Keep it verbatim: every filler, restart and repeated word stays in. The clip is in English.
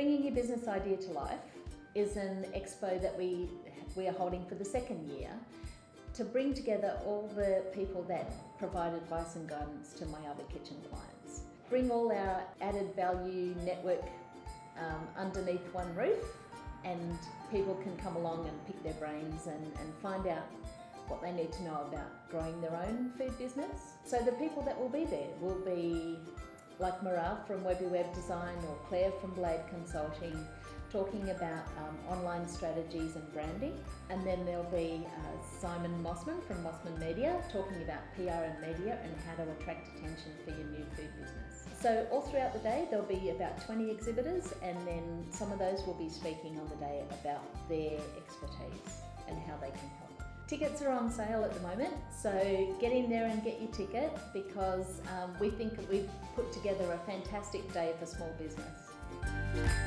Bringing Your Business Idea to Life is an expo that we, we are holding for the second year to bring together all the people that provide advice and guidance to my other kitchen clients. Bring all our added value network um, underneath one roof, and people can come along and pick their brains and, and find out what they need to know about growing their own food business. So the people that will be there will be like Mara from Webby Web Design or Claire from Blade Consulting, talking about um, online strategies and branding. And then there'll be uh, Simon Mossman from Mossman Media talking about P R and media and how to attract attention for your new food business. So all throughout the day there'll be about twenty exhibitors, and then some of those will be speaking on the day about their expertise and how they can help. Tickets are on sale at the moment, so get in there and get your ticket, because um, we think we've put together a fantastic day for small business.